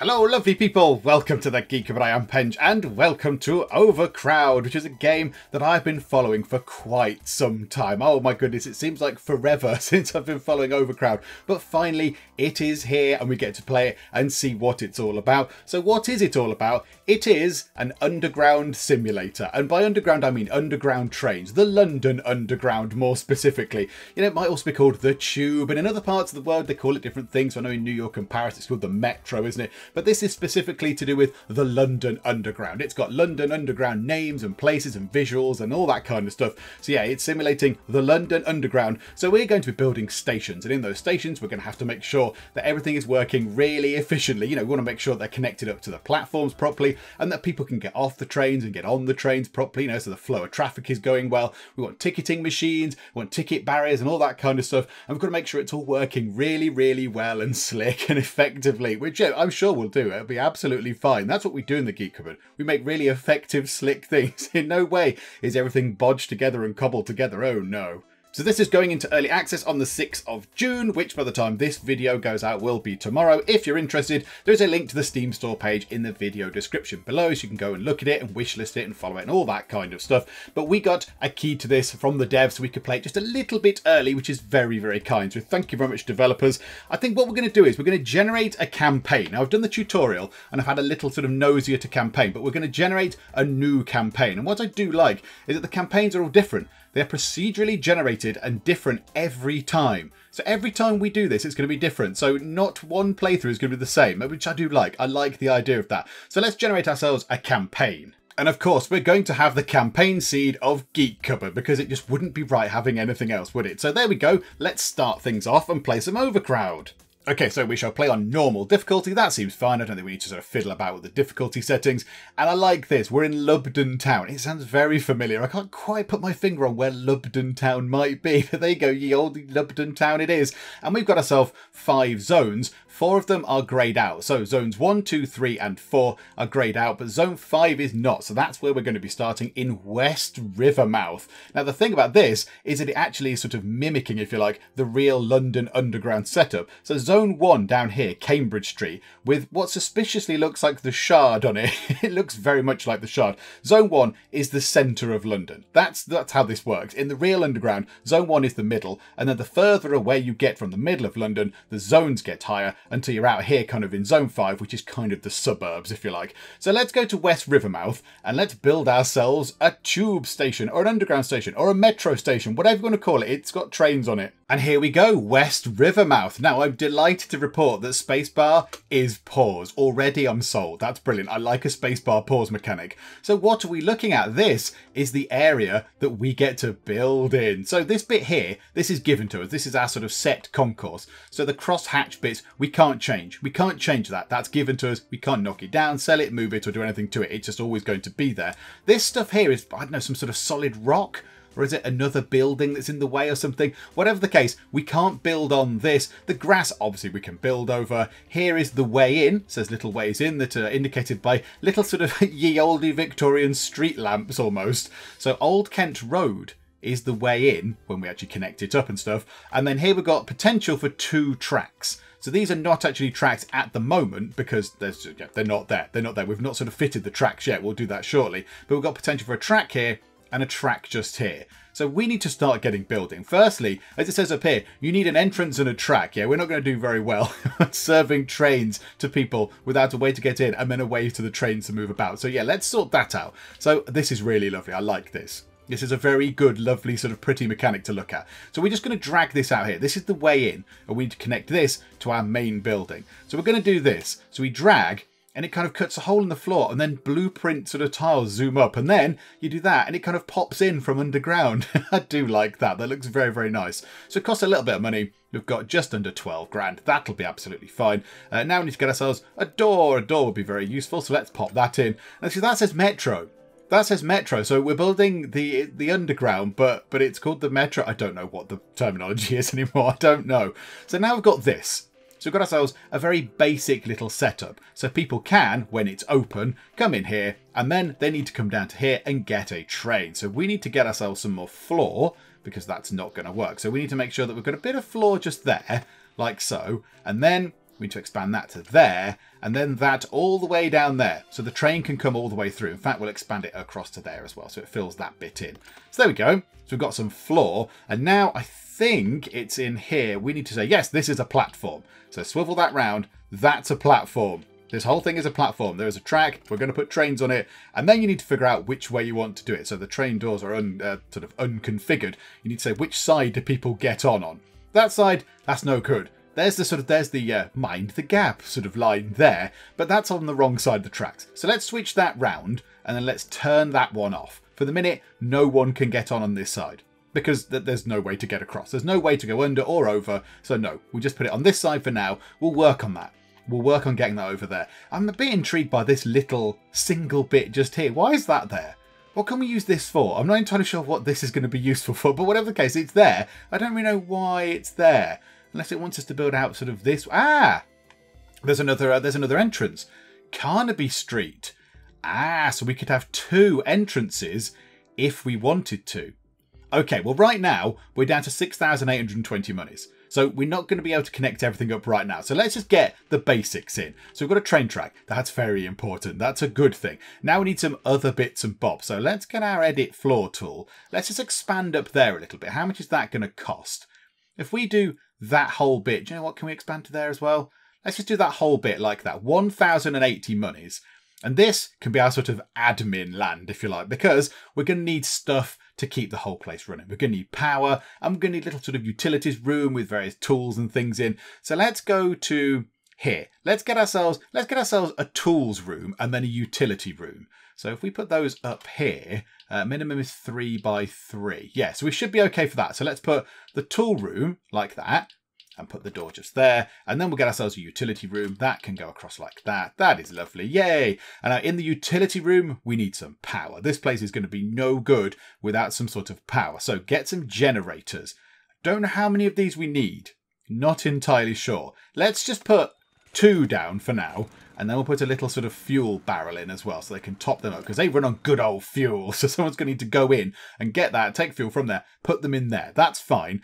Hello lovely people, welcome to The Geek Cupboard, I am Penj, and welcome to Overcrowd, which is a game that I've been following for quite some time. Oh my goodness, it seems like forever since I've been following Overcrowd, but finally it is here and we get to play it and see what it's all about. So what is it all about? It is an underground simulator, and by underground I mean underground trains, the London Underground more specifically. You know, it might also be called the Tube, and in other parts of the world they call it different things. So I know in New York and Paris it's called the Metro, isn't it? But this is specifically to do with the London Underground. It's got London Underground names and places and visuals and all that kind of stuff. So yeah, it's simulating the London Underground. So we're going to be building stations, and in those stations we're going to have to make sure that everything is working really efficiently. You know, we want to make sure they're connected up to the platforms properly and that people can get off the trains and get on the trains properly, you know, so the flow of traffic is going well. We want ticketing machines, we want ticket barriers and all that kind of stuff, and we've got to make sure it's all working really, really well and slick and effectively, which I'm sure we'll do. It'll be absolutely fine. That's what we do in The Geek Cupboard. We make really effective, slick things. In no way is everything bodged together and cobbled together. Oh no. So this is going into early access on the 6th of June, which by the time this video goes out will be tomorrow. If you're interested, there's a link to the Steam store page in the video description below, so you can go and look at it and wishlist it and follow it and all that kind of stuff. But we got a key to this from the devs, so we could play it just a little bit early, which is very, very kind. So thank you very much, developers. I think what we're going to do is we're going to generate a campaign. Now, I've done the tutorial and I've had a little sort of nosier to campaign, but we're going to generate a new campaign. And what I do like is that the campaigns are all different. They're procedurally generated and different every time. So every time we do this, it's going to be different. So not one playthrough is going to be the same, which I do like. I like the idea of that. So let's generate ourselves a campaign. And of course, we're going to have the campaign seed of Geek Cupboard, because it just wouldn't be right having anything else, would it? So there we go. Let's start things off and play some Overcrowd. Okay, so we shall play on normal difficulty. That seems fine. I don't think we need to sort of fiddle about with the difficulty settings. And I like this. We're in Lubdon Town. It sounds very familiar. I can't quite put my finger on where Lubdon Town might be, but there you go, ye old Lubdon Town it is. And we've got ourselves 5 zones. 4 of them are greyed out. So zones 1, 2, 3, and 4 are greyed out, but zone 5 is not. So that's where we're going to be starting, in West Rivermouth. Now, the thing about this is that it actually is sort of mimicking, if you like, the real London Underground setup. So Zone 1 down here, Cambridge Street, with what suspiciously looks like the Shard on it. It looks very much like the Shard. Zone 1 is the centre of London. That's how this works. In the real underground, Zone 1 is the middle, and then the further away you get from the middle of London, the zones get higher until you're out here kind of in Zone 5, which is kind of the suburbs, if you like. So let's go to West Rivermouth and let's build ourselves a tube station, or an underground station, or a metro station, whatever you want to call it. It's got trains on it. And here we go, West Rivermouth. Now, I'm delighted to report that spacebar is pause. Already I'm sold. That's brilliant. I like a spacebar pause mechanic. So what are we looking at? This is the area that we get to build in. So this bit here, this is given to us. This is our sort of set concourse. So the crosshatch bits, we can't change. We can't change that. That's given to us. We can't knock it down, sell it, move it, or do anything to it. It's just always going to be there. This stuff here is, I don't know, some sort of solid rock. Or is it another building that's in the way or something? Whatever the case, we can't build on this. The grass, obviously, we can build over. Here is the way in. So there's little ways in that are indicated by little sort of ye olde Victorian street lamps almost. So Old Kent Road is the way in when we actually connect it up and stuff. And then here we've got potential for 2 tracks. So these are not actually tracks at the moment because they're not there. They're not there. We've not sort of fitted the tracks yet. We'll do that shortly. But we've got potential for a track here and a track just here. So we need to start getting building. Firstly, as it says up here, you need an entrance and a track. Yeah, we're not going to do very well serving trains to people without a way to get in and then a way to the trains to move about. So yeah, let's sort that out. So this is really lovely. I like this. This is a very good, lovely, sort of pretty mechanic to look at. So we're just going to drag this out here. This is the way in, and we need to connect this to our main building. So we're going to do this. So we drag, and it kind of cuts a hole in the floor, and then blueprint sort of tiles zoom up, and then you do that and it kind of pops in from underground. I do like that. That looks very, very nice. So it costs a little bit of money. We've got just under 12 grand. That'll be absolutely fine. Now we need to get ourselves a door. A door would be very useful. So let's pop that in. And so that says Metro. That says Metro, so we're building the underground, but it's called the Metro. I don't know what the terminology is anymore. I don't know. So now we've got this. So we've got ourselves a very basic little setup. So people can, when it's open, come in here, and then they need to come down to here and get a train. So we need to get ourselves some more floor, because that's not going to work. So we need to make sure that we've got a bit of floor just there, like so. And then We need to expand that to there, and then that all the way down there. So the train can come all the way through. In fact, we'll expand it across to there as well, so it fills that bit in. So there we go. So we've got some floor, and now I think it's in here. We need to say, yes, this is a platform. So swivel that round. That's a platform. This whole thing is a platform. There is a track. We're going to put trains on it. And then you need to figure out which way you want to do it. So the train doors are sort of unconfigured. You need to say, which side do people get on? That side, that's no good. There's the mind the gap sort of line there, but that's on the wrong side of the tracks. So let's switch that round and then let's turn that one off. For the minute, no one can get on this side because there's no way to get across. There's no way to go under or over. So no, we'll just put it on this side for now. We'll work on that. We'll work on getting that over there. I'm a bit intrigued by this little single bit just here. Why is that there? What can we use this for? I'm not entirely sure what this is going to be useful for, but whatever the case, it's there. I don't really know why it's there. Unless it wants us to build out sort of this. Ah, there's another entrance. Carnaby Street. Ah, so we could have two entrances if we wanted to. Okay, well right now we're down to 6,820 monies. So we're not going to be able to connect everything up right now. So let's just get the basics in. So we've got a train track. That's very important. That's a good thing. Now we need some other bits and bobs. So let's get our edit floor tool. Let's just expand up there a little bit. How much is that going to cost? If we do that whole bit, do you know what? Can we expand to there as well? Let's just do that whole bit like that. 1,080 monies. And this can be our sort of admin land, if you like, because we're going to need stuff to keep the whole place running. We're going to need power. I'm going to need little sort of utilities room with various tools and things in. So let's go to here. Let's get ourselves a tools room and then a utility room. So if we put those up here, minimum is 3 by 3. Yeah, so we should be okay for that. So let's put the tool room like that and put the door just there. And then we'll get ourselves a utility room that can go across like that. That is lovely. Yay. And now in the utility room, we need some power. This place is going to be no good without some sort of power. So get some generators. Don't know how many of these we need. Not entirely sure. Let's just put 2 down for now. And then we'll put a little sort of fuel barrel in as well so they can top them up because they run on good old fuel. So someone's going to need to go in and get that, take fuel from there, put them in there. That's fine.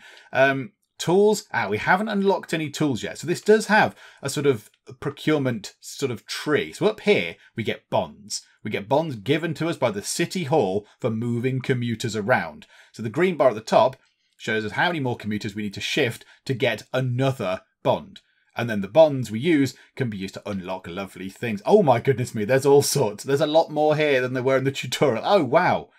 Tools. Ah, we haven't unlocked any tools yet. So this does have a sort of procurement sort of tree. So up here, we get bonds. We get bonds given to us by the City Hall for moving commuters around. So the green bar at the top shows us how many more commuters we need to shift to get another bond. And then the bonds we use can be used to unlock lovely things. Oh my goodness me, there's all sorts. There's a lot more here than there were in the tutorial. Oh, wow.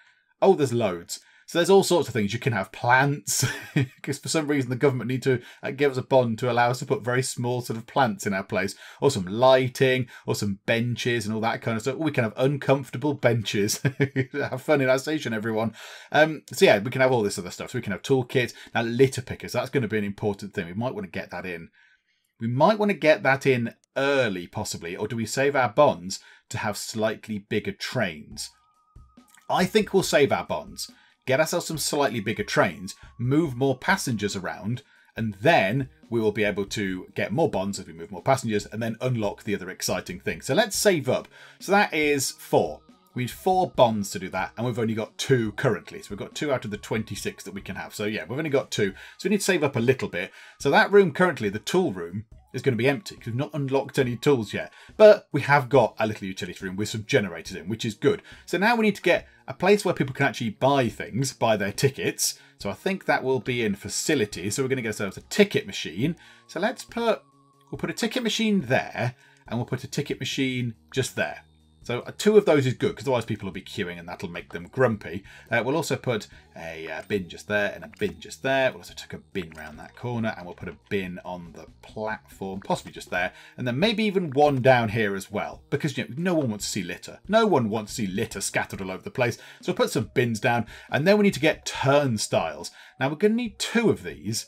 Oh, there's loads. So there's all sorts of things. You can have plants because for some reason the government need to give us a bond to allow us to put very small sort of plants in our place, or some lighting or some benches and all that kind of stuff. Ooh, we can have uncomfortable benches. Have fun in our station, everyone. So yeah, we can have all this other stuff. So we can have toolkits. Now litter pickers, that's going to be an important thing. We might want to get that in. We might want to get that in early possibly, or do we save our bonds to have slightly bigger trains? I think we'll save our bonds. Get ourselves some slightly bigger trains, move more passengers around, and then we will be able to get more bonds as we move more passengers and then unlock the other exciting thing. So let's save up. So that is 4. We need 4 bonds to do that, and we've only got 2 currently. So we've got 2 out of the 26 that we can have. So yeah, we've only got 2. So we need to save up a little bit. So that room currently, the tool room, is going to be empty because we've not unlocked any tools yet. But we have got a little utility room with some generators in, which is good. So now we need to get a place where people can actually buy things, buy their tickets. So I think that will be in facilities. So we're going to get ourselves a ticket machine. So let's put, we'll put a ticket machine there, and we'll put a ticket machine just there. So 2 of those is good, because otherwise people will be queuing and that'll make them grumpy. We'll also put a bin just there and a bin just there. We'll also take a bin around that corner, and we'll put a bin on the platform, possibly just there. And then maybe even one down here as well, because you know, no one wants to see litter. No one wants to see litter scattered all over the place. So we'll put some bins down, and then we need to get turnstiles. Now we're going to need 2 of these.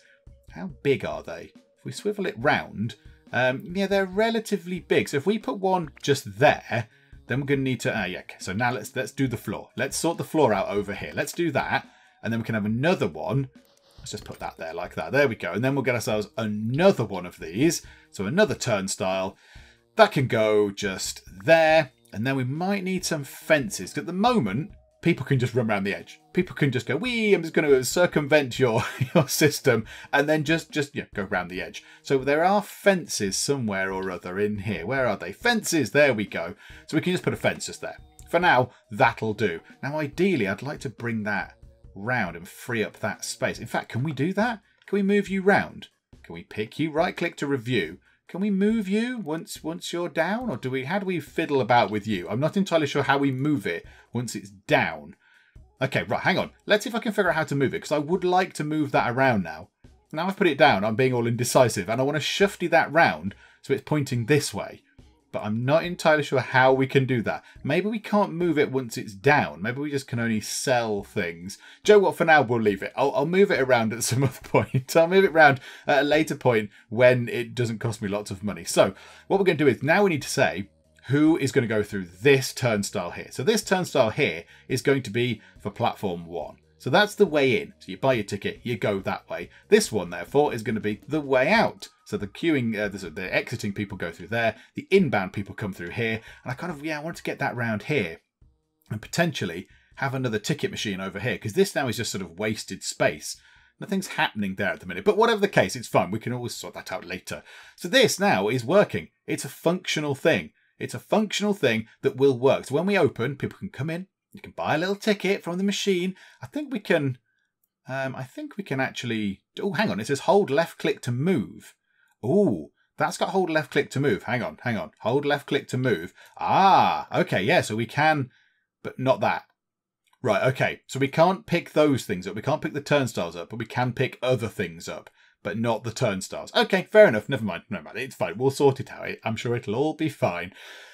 How big are they? If we swivel it round, yeah, they're relatively big. So if we put one just there, then we're going to need to, yeah, okay. So now let's do the floor. Let's sort the floor out over here. Let's do that. And then we can have another one. Let's just put that there like that. There we go. And then we'll get ourselves another one of these. So another turnstile. That can go just there. And then we might need some fences. At the moment, people can just run around the edge. People can just go, wee, I'm just going to circumvent your system and then just you know, go around the edge. So there are fences somewhere or other in here. Where are they? Fences, there we go. So we can just put a fence just there. For now, that'll do. Now, ideally, I'd like to bring that round and free up that space. In fact, can we do that? Can we move you round? Can we pick you? Right-click to review. Can we move you once you're down, or do we? How do we fiddle about with you? I'm not entirely sure how we move it once it's down. Okay, right, hang on. Let's see if I can figure out how to move it, because I would like to move that around now. Now I've put it down, I'm being all indecisive, and I want to shifty that round so it's pointing this way. But I'm not entirely sure how we can do that. Maybe we can't move it once it's down. Maybe we just can only sell things. Do you know what? For now, we'll leave it. I'll move it around at some other point. I'll move it around at a later point when it doesn't cost me lots of money. So what we're going to do is now we need to say who is going to go through this turnstile here. So this turnstile here is going to be for platform 1. So that's the way in. So you buy your ticket, you go that way. This one, therefore, is going to be the way out. So the queuing, the exiting people go through there. The inbound people come through here. And I kind of, yeah, I want to get that round here and potentially have another ticket machine over here, because this now is just sort of wasted space. Nothing's happening there at the minute. But whatever the case, it's fun. We can always sort that out later. So this now is working. It's a functional thing. It's a functional thing that will work. So when we open, people can come in. You can buy a little ticket from the machine. I think we can, actually, oh, hang on. It says hold left click to move. Oh, that's got hold left click to move. Hang on. Hold left click to move. Ah, okay, yeah, so we can, but not that. Right, okay, so we can't pick those things up. We can't pick the turnstiles up, but we can pick other things up, but not the turnstiles. Okay, fair enough. Never mind. It's fine. We'll sort it out. I'm sure it'll all be fine.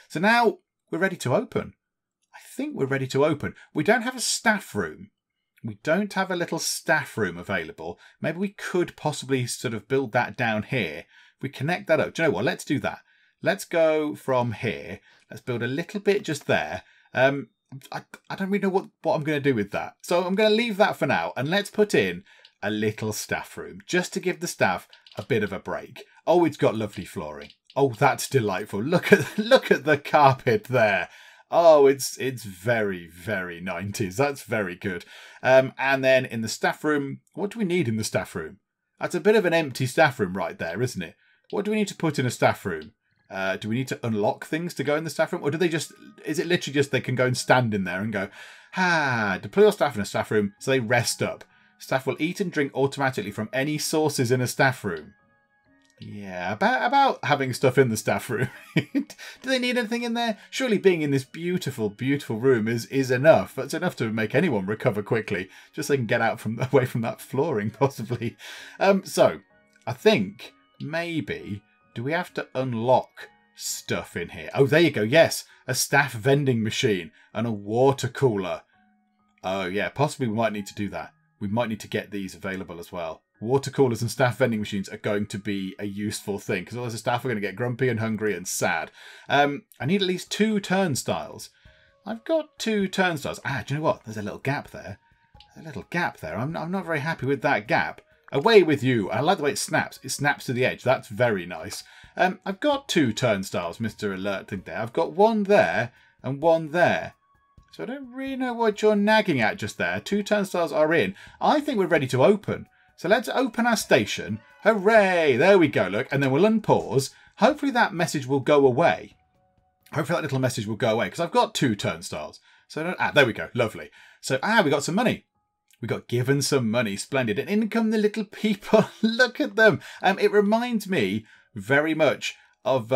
So now we're ready to open. I think we're ready to open. We don't have a staff room. We don't have a little staff room available. Maybe we could possibly sort of build that down here. We connect that up. Do you know what? Let's do that. Let's go from here. Let's build a little bit just there. I don't really know what I'm going to do with that. So I'm going to leave that for now. And let's put in a little staff room just to give the staff a bit of a break. Oh, it's got lovely flooring. Oh, that's delightful. Look at the carpet there. Oh, it's very, very 90s. That's very good. And then in the staff room, what do we need in the staff room? That's a bit of an empty staff room right there, isn't it? What do we need to put in a staff room? Do we need to unlock things to go in the staff room? Or do they just, is it literally just they can go and stand in there and go, deploy your staff in a staff room so they rest up. Staff will eat and drink automatically from any sources in a staff room. Yeah, about having stuff in the staff room. Do they need anything in there? Surely being in this beautiful, beautiful room is enough. That's enough to make anyone recover quickly. Just so they can get out away from that flooring, possibly. So, I think, maybe, do we have to unlock stuff in here? Oh, there you go, yes. A staff vending machine and a water cooler. Oh, yeah, possibly we might need to do that. We might need to get these available as well. Water coolers and staff vending machines are going to be a useful thing, because all the staff are going to get grumpy and hungry and sad. I need at least 2 turnstiles. I've got 2 turnstiles. Ah, do you know what? There's a little gap there. There's a little gap there. I'm not very happy with that gap. Away with you. I like the way it snaps. It snaps to the edge. That's very nice. I've got 2 turnstiles, Mr. Alert thing there. I've got 1 there and 1 there. So I don't really know what you're nagging at just there. 2 turnstiles are in. I think we're ready to open. So let's open our station. Hooray! There we go, look. And then we'll unpause. Hopefully that message will go away. Hopefully that little message will go away, because I've got 2 turnstiles. So there we go. Lovely. So, we got some money. We got given some money. Splendid. And in come the little people. Look at them. It reminds me very much of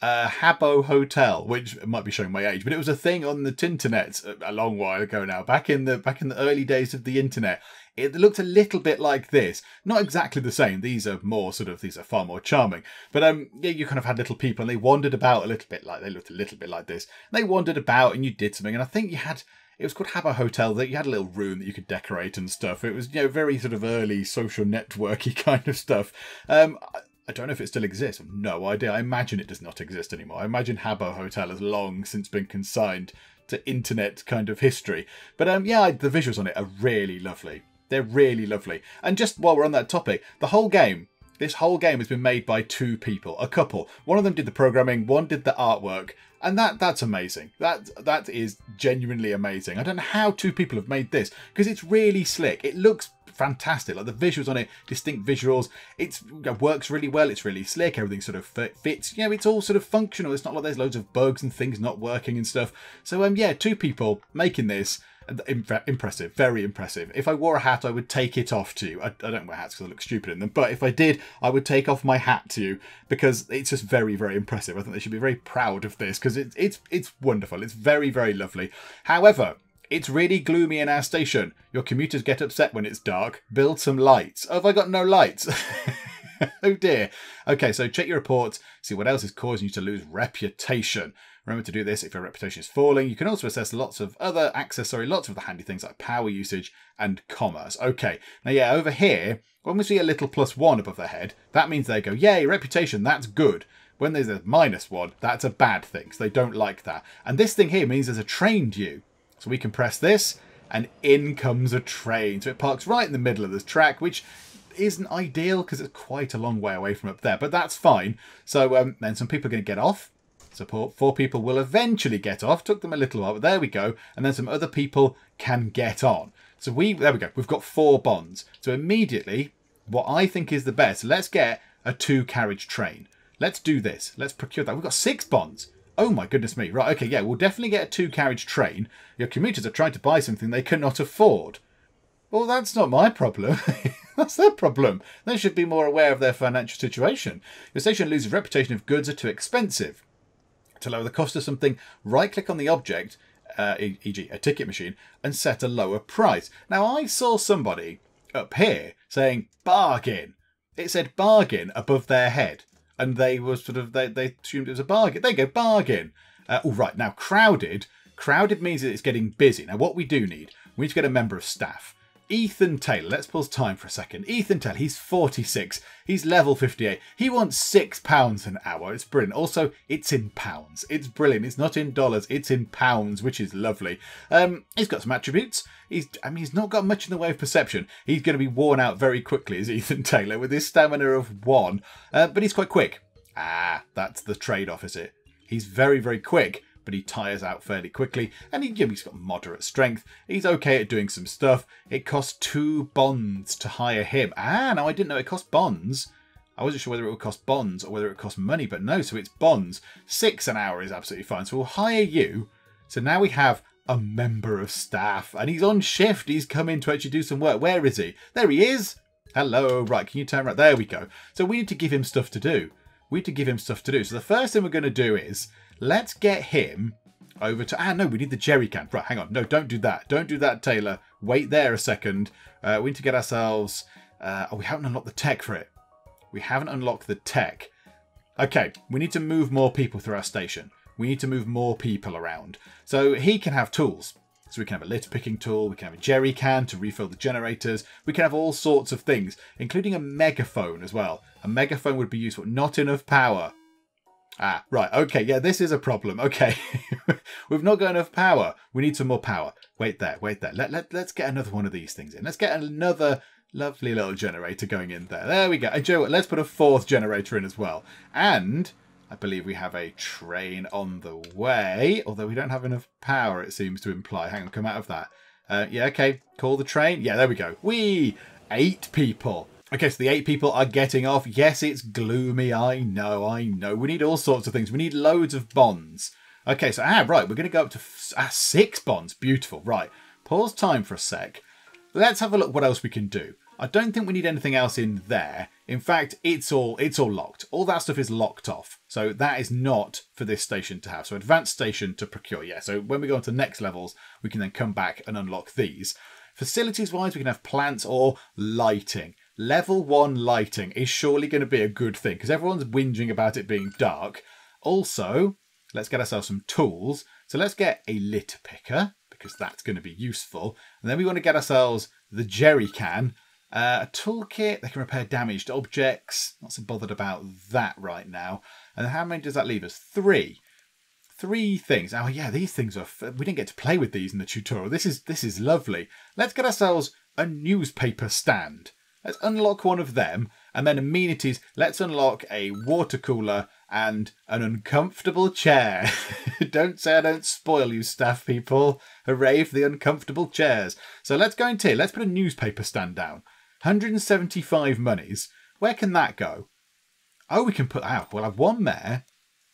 Habbo Hotel, which might be showing my age, but it was a thing on the Tinternet a long while ago now, back in the early days of the internet. It looked a little bit like this, not exactly the same. These are more sort of, these are far more charming, but yeah, you kind of had little people and they wandered about a little bit like, they looked a little bit like this. And they wandered about and you did something, and I think you had, it was called Habbo Hotel, that you had a little room that you could decorate and stuff. It was, you know, very sort of early social networky kind of stuff. I don't know if it still exists. I've no idea. I imagine it does not exist anymore. I imagine Habbo Hotel has long since been consigned to internet kind of history. But yeah, the visuals on it are really lovely. They're really lovely. And just while we're on that topic, the whole game, this whole game has been made by 2 people, a couple. One of them did the programming, one did the artwork, And that's amazing. That is genuinely amazing. I don't know how two people have made this, because it's really slick. It looks fantastic. Like, the visuals on it, distinct visuals. It works really well. It's really slick. Everything sort of fits. You know, it's all sort of functional. It's not like there's loads of bugs and things not working and stuff. So yeah, two people making this. Impressive, very impressive. If I wore a hat, I would take it off to you. I don't wear hats because I look stupid in them, but if I did, I would take off my hat to you, because it's just very, very impressive. I think they should be very proud of this, because it's wonderful. It's very, very lovely. However, it's really gloomy in our station. Your commuters get upset when it's dark. Build some lights. Oh, have I got no lights? Oh dear. Okay, so check your reports, see what else is causing you to lose reputation. Remember to do this if your reputation is falling. You can also assess lots of other lots of the handy things like power usage and commerce. Okay, now yeah, over here, when we see a little +1 above their head, that means they go, yay, reputation, that's good. When there's a -1, that's a bad thing, so they don't like that. And this thing here means there's a train due. So we can press this, and in comes a train. So it parks right in the middle of this track, which isn't ideal because it's quite a long way away from up there, but that's fine. So then some people are going to get off. So four people will eventually get off. Took them a little while, but there we go. And then some other people can get on. So there we go. We've got 4 bonds. So immediately, what I think is the best, let's get a 2-carriage train. Let's do this. Let's procure that. We've got 6 bonds. Oh my goodness me. Right, okay, yeah, we'll definitely get a 2-carriage train. Your commuters are trying to buy something they cannot afford. Well, that's not my problem. That's their problem. They should be more aware of their financial situation. Your station loses reputation if goods are too expensive. To lower the cost of something, right-click on the object, e.g. a ticket machine, and set a lower price. Now, I saw somebody up here saying bargain. It said bargain above their head, and they were sort of they assumed it was a bargain. They go bargain. All right, now crowded. Crowded means that it's getting busy. Now, what we do need, we need to get a member of staff. Ethan Taylor, let's pause time for a second. Ethan Taylor, he's 46, he's level 58, he wants £6 an hour, it's brilliant. Also, it's in pounds, it's brilliant, it's not in dollars, it's in pounds, which is lovely. He's got some attributes, he's not got much in the way of perception. He's going to be worn out very quickly as Ethan Taylor with his stamina of 1, but he's quite quick. Ah, that's the trade-off, is it? He's very, very quick, but he tires out fairly quickly, and he's got moderate strength. He's okay at doing some stuff. It costs 2 bonds to hire him. Ah, no, I didn't know it cost bonds. I wasn't sure whether it would cost bonds or whether it cost money, but no, so it's bonds. 6 an hour is absolutely fine, so we'll hire you. So now we have a member of staff, and he's on shift. He's come in to actually do some work. Where is he? There he is. Hello, right, can you turn around? There we go. So we need to give him stuff to do. So the first thing we're going to do is, let's get him over to... Ah, no, we need the jerry can. Right, hang on. No, don't do that. Don't do that, Taylor. Wait there a second. We need to get ourselves... oh, we haven't unlocked the tech for it. We haven't unlocked the tech. Okay, we need to move more people through our station. We need to move more people around. So he can have tools. So we can have a litter picking tool. We can have a jerry can to refill the generators. We can have all sorts of things, including a megaphone as well. A megaphone would be useful. Not enough power. Ah, right. Okay. Yeah, this is a problem. Okay. We've not got enough power. We need some more power. Wait there. Wait there. Let's get another one of these things in. Let's get another lovely little generator going in there. There we go. And Joe, let's put a 4th generator in as well. And I believe we have a train on the way, although we don't have enough power, it seems to imply. Hang on. Come out of that. Yeah. Okay. Call the train. Yeah, there we go. Whee! 8 people. Okay, so the 8 people are getting off. Yes, it's gloomy. I know. We need all sorts of things. We need loads of bonds. Okay, so, right, we're going to go up to 6 bonds. Beautiful. Right, pause time for a sec. Let's have a look what else we can do. I don't think we need anything else in there. In fact, it's all locked. All that stuff is locked off. So that is not for this station to have. So advanced station to procure. Yeah, so when we go on to the next levels, we can then come back and unlock these. Facilities-wise, we can have plants or lighting. Level 1 lighting is surely going to be a good thing because everyone's whinging about it being dark. Also, let's get ourselves some tools. So let's get a litter picker because that's going to be useful. And then we want to get ourselves the jerry can, a toolkit that can repair damaged objects. Not so bothered about that right now. And how many does that leave us? 3 things. Oh yeah, these things are... We didn't get to play with these in the tutorial. This is lovely. Let's get ourselves a newspaper stand. Let's unlock one of them, and then amenities. Let's unlock a water cooler and an uncomfortable chair. Don't say I don't spoil you, staff people. Hooray for the uncomfortable chairs. So let's go into here. Let's put a newspaper stand down. 175 monies. Where can that go? Oh, we can put that up. We'll have one there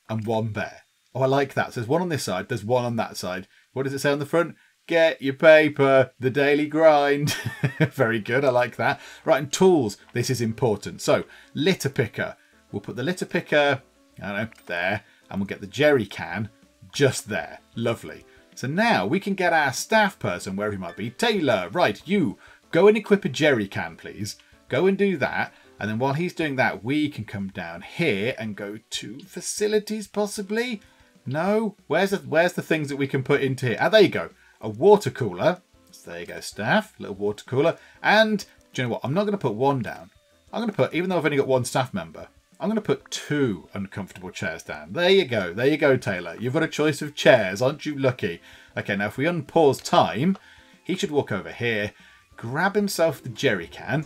and one there. Oh, I like that. So there's one on this side. There's one on that side. What does it say on the front? Get your paper. The daily grind. Very good. I like that. Right, and tools. This is important. So, litter picker. We'll put the litter picker... I don't know, there, and we'll get the jerry can just there. Lovely. So now we can get our staff person, wherever he might be. Taylor, right, you, go and equip a jerry can, please. Go and do that. And then while he's doing that, we can come down here and go to facilities, possibly? No? Where's the things that we can put into here? Ah, there you go. A water cooler. So there you go, staff. Little water cooler. And, do you know what? I'm not going to put one down. I'm going to put, even though I've only got one staff member, I'm going to put two uncomfortable chairs down. There you go. There you go, Taylor. You've got a choice of chairs. Aren't you lucky? Okay, now if we unpause time, he should walk over here, grab himself the jerry can,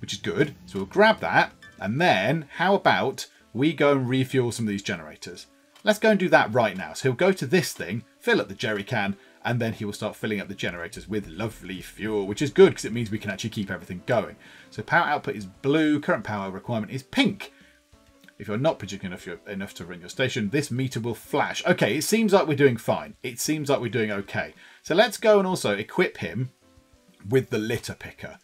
which is good. So we'll grab that. And then how about we go and refuel some of these generators? Let's go and do that right now. So he'll go to this thing, fill up the jerry can, and then he will start filling up the generators with lovely fuel, which is good because it means we can actually keep everything going. So power output is blue. Current power requirement is pink. If you're not producing enough to run your station, this meter will flash. Okay, it seems like we're doing fine. It seems like we're doing okay. So let's go and also equip him with the litter picker.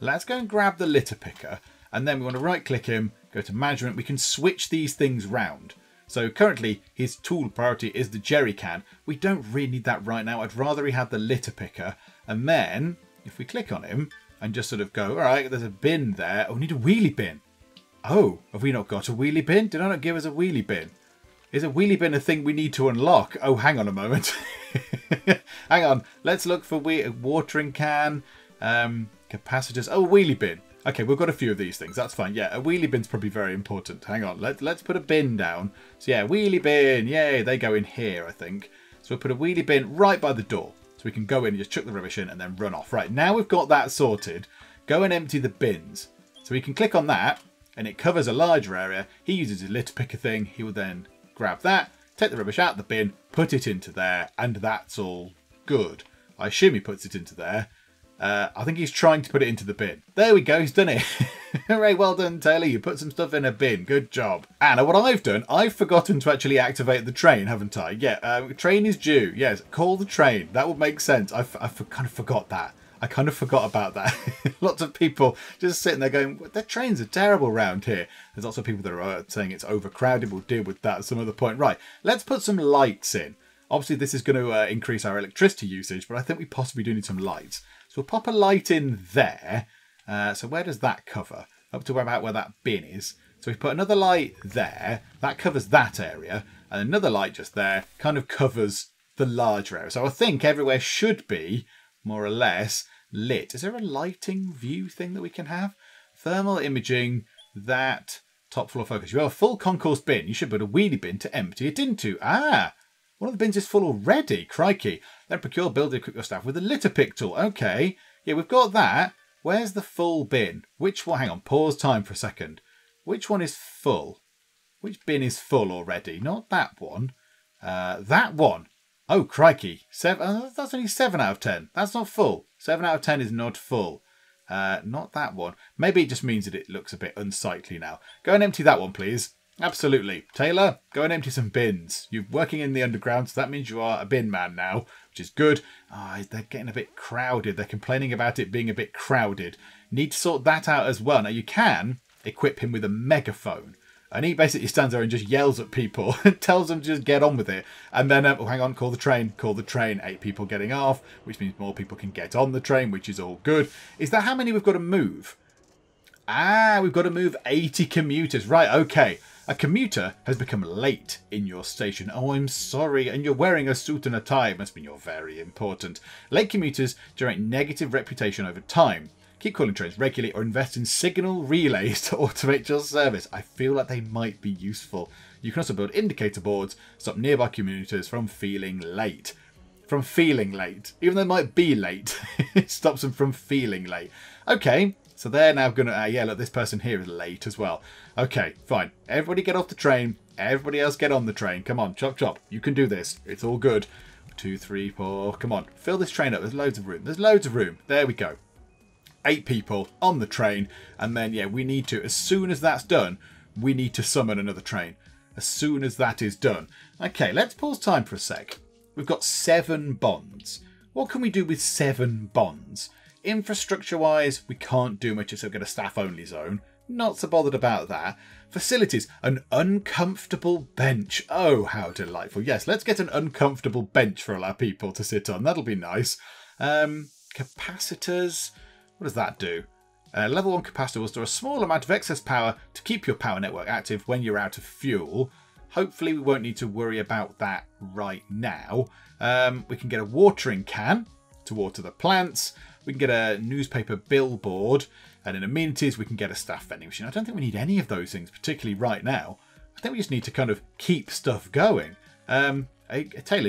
Let's go and grab the litter picker. And then we want to right click him, go to management. We can switch these things round. So currently his tool priority is the jerry can. We don't really need that right now. I'd rather he had the litter picker. And then if we click on him and just sort of go, all right, there's a bin there. Oh, we need a wheelie bin. Oh, have we not got a wheelie bin? Did I not give us a wheelie bin? Is a wheelie bin a thing we need to unlock? Oh, hang on a moment. Hang on. Let's look for a watering can, capacitors. Oh, wheelie bin. Okay, we've got a few of these things. That's fine. Yeah, a wheelie bin's probably very important. Hang on. Let's put a bin down. So yeah, wheelie bin. Yay, they go in here, I think. So we'll put a wheelie bin right by the door. So we can go in and just chuck the rubbish in and then run off. Right, now we've got that sorted. Go and empty the bins. So we can click on that. And it covers a larger area. He uses his litter picker thing. He will then grab that, take the rubbish out of the bin, put it into there, and that's all good. I assume he puts it into there. I think he's trying to put it into the bin. There we go. He's done it. Hooray, well done, Taylor. You put some stuff in a bin. Good job. Anna, what I've done, I've forgotten to actually activate the train, haven't I? Yeah, train is due. Yes, call the train. That would make sense. I kind of forgot that. I kind of forgot about that. Lots of people just sitting there going, their trains are terrible around here. There's lots of people that are saying it's overcrowded. We'll deal with that at some other point. Right, let's put some lights in. Obviously, this is going to increase our electricity usage, but I think we possibly do need some lights. So we'll pop a light in there. So where does that cover? Up to about where that bin is. So we put another light there. That covers that area. And another light just there kind of covers the larger area. So I think everywhere should be more or less lit. Is there a lighting view thing that we can have? Thermal imaging, that, top floor focus. You have a full concourse bin. You should put a wheelie bin to empty it into. Ah, one of the bins is full already. Crikey. Then procure, build, equip your staff with a litter pick tool. Okay. Yeah, we've got that. Where's the full bin? Which one? Hang on, pause time for a second. Which one is full? Which bin is full already? Not that one. That one. Oh, crikey. That's only 7 out of 10. That's not full. 7 out of 10 is not full. Not that one. Maybe it just means that it looks a bit unsightly now. Go and empty that one, please. Absolutely. Taylor, go and empty some bins. You're working in the underground, so that means you are a bin man now, which is good. Oh, they're getting a bit crowded. They're complaining about it being a bit crowded. Need to sort that out as well. Now, you can equip him with a megaphone. And he basically stands there and just yells at people and tells them to just get on with it. And then, oh, hang on, call the train, call the train. 8 people getting off, which means more people can get on the train, which is all good. Is that how many we've got to move? Ah, we've got to move 80 commuters. Right, okay. A commuter has become late in your station. Oh, I'm sorry. And you're wearing a suit and a tie. It must mean you're very important. Late commuters generate negative reputation over time. Keep calling trains regularly or invest in signal relays to automate your service. I feel like they might be useful. You can also build indicator boards, stop nearby commuters from feeling late. From feeling late. Even though they might be late, it stops them from feeling late. Okay, So they're now going to... yeah, look, this person here is late as well. Okay, fine. Everybody get off the train. Everybody else get on the train. Come on, chop, chop. You can do this. It's all good. 2, 3, 4. Come on. Fill this train up. There's loads of room. There's loads of room. There we go. 8 people on the train. And then, yeah, we need to... As soon as that's done, we need to summon another train. As soon as that is done. Okay, let's pause time for a sec. We've got 7 bonds. What can we do with 7 bonds? Infrastructure-wise, we can't do much, so we've got a staff-only zone. Not so bothered about that. Facilities, an uncomfortable bench. Oh, how delightful. Yes, let's get an uncomfortable bench for all our people to sit on. That'll be nice. Capacitors. What does that do? Level 1 capacitor will store a small amount of excess power to keep your power network active when you're out of fuel. Hopefully we won't need to worry about that right now. We can get a watering can to water the plants. We can get a newspaper billboard. And in amenities, we can get a staff vending machine. I don't think we need any of those things, particularly right now. I think we just need to kind of keep stuff going. Taylor, are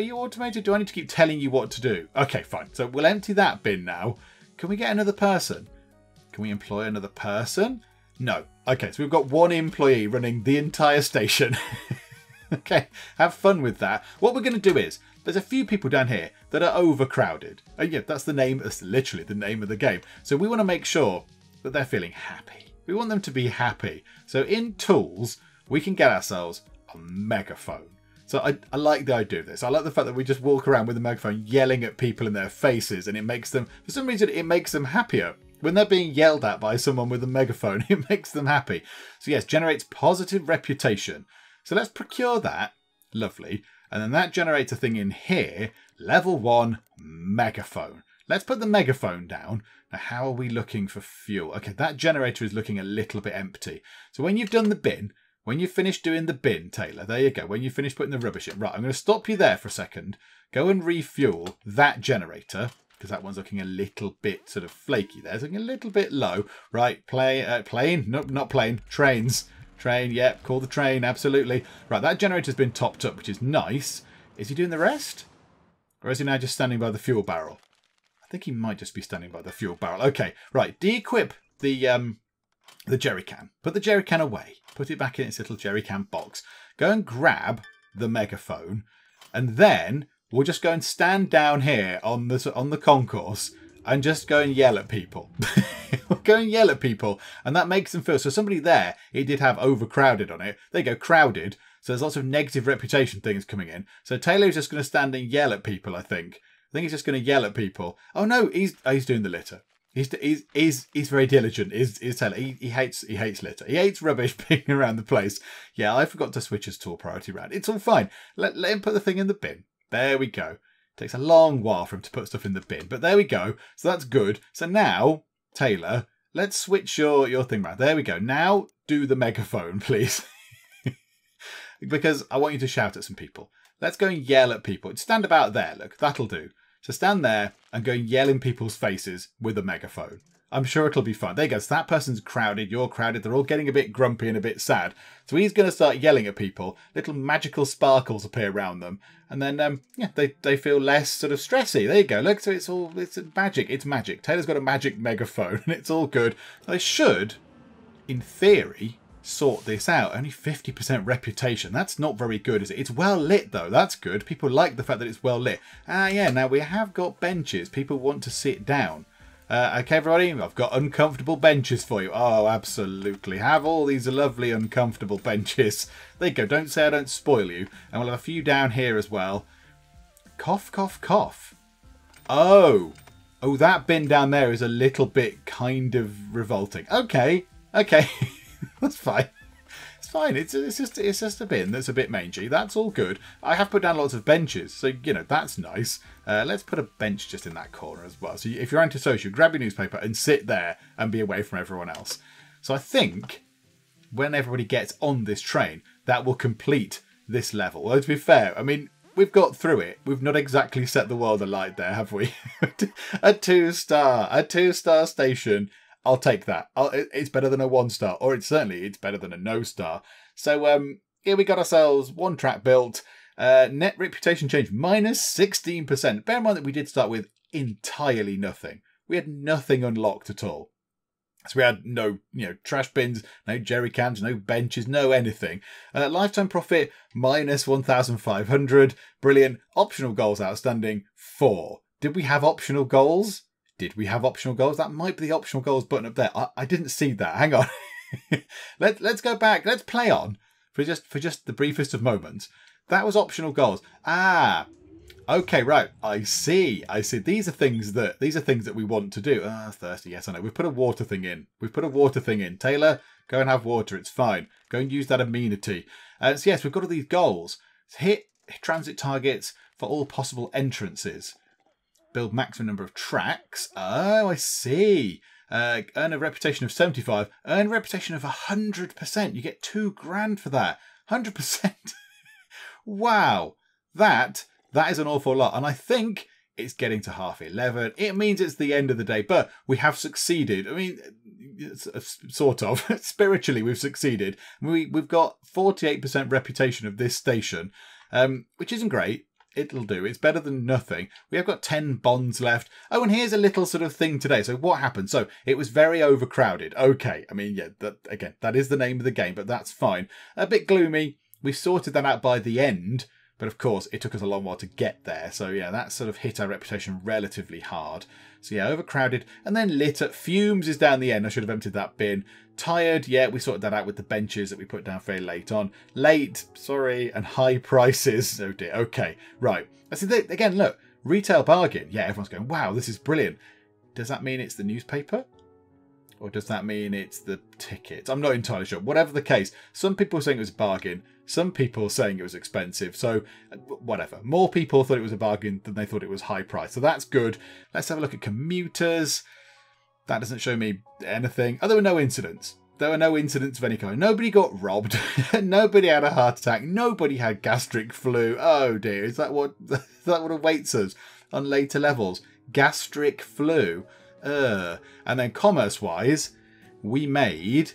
you automated? Do I need to keep telling you what to do? Okay, fine. So we'll empty that bin now. Can we get another person? Can we employ another person? No. Okay, so we've got 1 employee running the entire station. Okay, have fun with that. What we're going to do is, there's a few people down here that are overcrowded. Oh yeah, that's the name, that's literally the name of the game. So we want to make sure that they're feeling happy. We want them to be happy. So in tools, we can get ourselves a megaphone. So I like the idea of this. I like the fact that we just walk around with a megaphone yelling at people in their faces, and it makes them, for some reason, it makes them happier. When they're being yelled at by someone with a megaphone, it makes them happy. So yes, generates positive reputation. So let's procure that. Lovely. And then that generates a thing in here. Level 1 megaphone. Let's put the megaphone down. Now, how are we looking for fuel? Okay, that generator is looking a little bit empty. So when you've done the bin, when you've finished doing the bin, Taylor, there you go. When you finish putting the rubbish in. Right, I'm going to stop you there for a second. Go and refuel that generator, because that one's looking a little bit sort of flaky there. It's looking a little bit low. Right, plane? Nope, not plane. Trains. Train, yep, call the train, absolutely. Right, that generator's been topped up, which is nice. Is he doing the rest? Or is he now just standing by the fuel barrel? I think he might just be standing by the fuel barrel. Okay, right, de-equip the jerry can. Put the jerry can away. Put it back in its little jerry can box. Go and grab the megaphone, and then... we'll just go and stand down here on the concourse and just go and yell at people. We'll go and yell at people, and that makes them feel... So somebody there, it did have overcrowded on it. There you go, crowded. So there's lots of negative reputation things coming in. So Taylor's just going to stand and yell at people, I think. I think he's just going to yell at people. Oh, no, he's doing the litter. He's very diligent. Is Taylor. He hates litter. He hates rubbish being around the place. Yeah, I forgot to switch his tool priority round. It's all fine. Let him put the thing in the bin. There we go. It takes a long while for him to put stuff in the bin, but there we go. So that's good. So now, Taylor, let's switch your thing around. There we go. Now do the megaphone, please. Because I want you to shout at some people. Let's go and yell at people. Stand about there. Look, that'll do. So stand there and go and yell in people's faces with a megaphone. I'm sure it'll be fun. There you go. So that person's crowded. You're crowded. They're all getting a bit grumpy and a bit sad. So he's going to start yelling at people. Little magical sparkles appear around them. And then, yeah, they feel less sort of stressy. There you go. Look, so it's all, it's magic. It's magic. Taylor's got a magic megaphone and it's all good. They should, in theory, sort this out. Only 50% reputation. That's not very good, is it? It's well lit, though. That's good. People like the fact that it's well lit. Ah, yeah. Now, we have got benches. People want to sit down. Okay, everybody, I've got uncomfortable benches for you. Oh, absolutely. Have all these lovely uncomfortable benches. There you go. Don't say I don't spoil you. And we'll have a few down here as well. Cough, cough, cough. Oh. Oh, that bin down there is a little bit kind of revolting. Okay. Okay. That's fine. It's fine. It's just a bin that's a bit mangy. That's all good. I have put down lots of benches, so, you know, that's nice. Let's put a bench just in that corner as well. So if you're antisocial, grab your newspaper and sit there and be away from everyone else. So I think when everybody gets on this train, that will complete this level. Well, to be fair, I mean, we've got through it. We've not exactly set the world alight there, have we? a two-star station. I'll take that. It's better than a 1-star, or it's certainly better than a no-star. So here we got ourselves 1 track built. Net reputation change, minus 16%. Bear in mind that we did start with entirely nothing. We had nothing unlocked at all. So we had no, trash bins, no jerry cans, no benches, no anything. Lifetime profit minus 1,500. Brilliant. Optional goals outstanding, 4. Did we have optional goals? That might be the optional goals button up there. I didn't see that. Hang on. Let's go back. Let's play on for just the briefest of moments. That was optional goals. Ah. Okay, right. I see. These are things that we want to do. Ah, thirsty. Yes, I know. We've put a water thing in. Taylor, go and have water. It's fine. Go and use that amenity. So yes, we've got all these goals. Hit transit targets for all possible entrances. Build maximum number of tracks. Oh, I see. Earn a reputation of 75. Earn reputation of 100%. You get £2 grand for that. 100%. Wow. That is an awful lot, and I think it's getting to 11:30. It means it's the end of the day, but we have succeeded. I mean, sort of. Spiritually, we've succeeded. We've got 48% reputation of this station, which isn't great. It'll do. It's better than nothing. We have got 10 bonds left. Oh, and here's a little sort of thing today. So what happened? So it was very overcrowded. Okay. I mean, yeah, that is the name of the game, but that's fine. A bit gloomy. We sorted that out by the end. But of course, it took us a long while to get there. So yeah, that sort of hit our reputation relatively hard. So yeah, overcrowded and then litter. Fumes is down the end. I should have emptied that bin. Tired, yeah, we sorted that out with the benches that we put down very late on. Late, sorry, and high prices. Oh dear, okay, right. That's it. Again, look, retail bargain. Yeah, everyone's going, wow, this is brilliant. Does that mean it's the newspaper? Or does that mean it's the tickets? I'm not entirely sure. Whatever the case, some people saying it was a bargain. Some people saying it was expensive. So whatever. More people thought it was a bargain than they thought it was high price. So that's good. Let's have a look at commuters. That doesn't show me anything. Oh, there were no incidents. There were no incidents of any kind. Nobody got robbed. Nobody had a heart attack. Nobody had gastric flu. Oh dear. Is that what awaits us on later levels? Gastric flu. And then commerce-wise, we made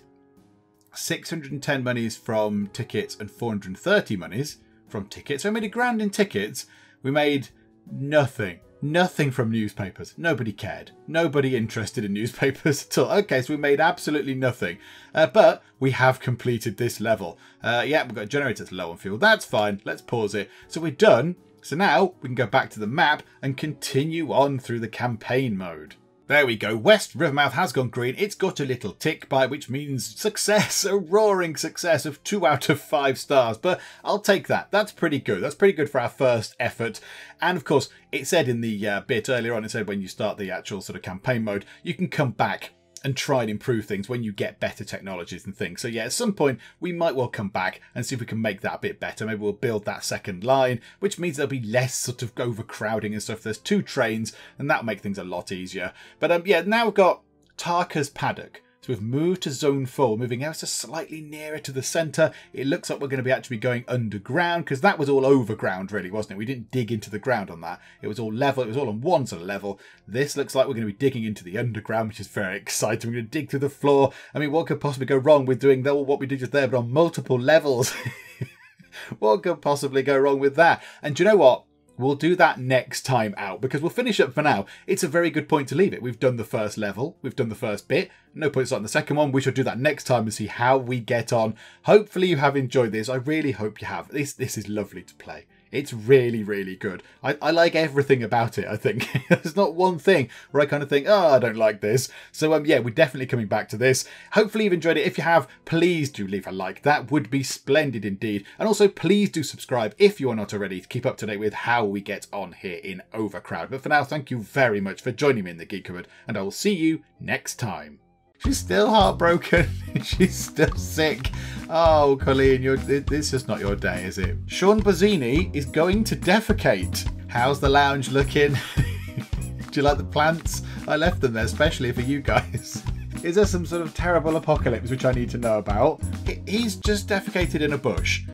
610 monies from tickets and 430 monies from tickets. So we made £1 grand in tickets. We made nothing. Nothing from newspapers. Nobody cared. Nobody interested in newspapers at all. Okay, so we made absolutely nothing. But we have completed this level. Yeah, we've got a generator that's low on fuel. That's fine. Let's pause it. So we're done. So now we can go back to the map and continue on through the campaign mode. There we go. West Rivermouth has gone green. It's got a little tick by, which means success, a roaring success of 2 out of 5 stars. But I'll take that. That's pretty good. That's pretty good for our first effort. And of course, it said in the bit earlier on, it said when you start the actual sort of campaign mode, you can come back and try and improve things when you get better technologies and things. So yeah, at some point, we might well come back and see if we can make that a bit better. Maybe we'll build that second line, which means there'll be less sort of overcrowding and stuff. There's 2 trains, and that'll make things a lot easier. But yeah, now we've got Tarka's Paddock. So we've moved to Zone 4, moving ever so slightly nearer to the centre. It looks like we're going to be actually going underground, because that was all overground, really, wasn't it? We didn't dig into the ground on that. It was all level. It was all on one sort of level. This looks like we're going to be digging into the underground, which is very exciting. We're going to dig through the floor. I mean, what could possibly go wrong with doing what we did just there, but on multiple levels? What could possibly go wrong with that? And do you know what? We'll do that next time out, because we'll finish up for now. It's a very good point to leave it. We've done the first level. We've done the first bit. No point starting the second one. We shall do that next time and see how we get on. Hopefully you have enjoyed this. I really hope you have. This is lovely to play. It's really, really good. I like everything about it, I think. There's not one thing where I kind of think, oh, I don't like this. So yeah, we're definitely coming back to this. Hopefully you've enjoyed it. If you have, please do leave a like. That would be splendid indeed. And also please do subscribe if you are not already to keep up to date with how we get on here in Overcrowd. But for now, thank you very much for joining me in the Geek Cupboard, and I will see you next time. She's still heartbroken. She's still sick. Oh, Colleen, it's just not your day, is it? Sean Bozzini is going to defecate. How's the lounge looking? Do you like the plants? I left them there especially for you guys. Is there some sort of terrible apocalypse which I need to know about? He's just defecated in a bush.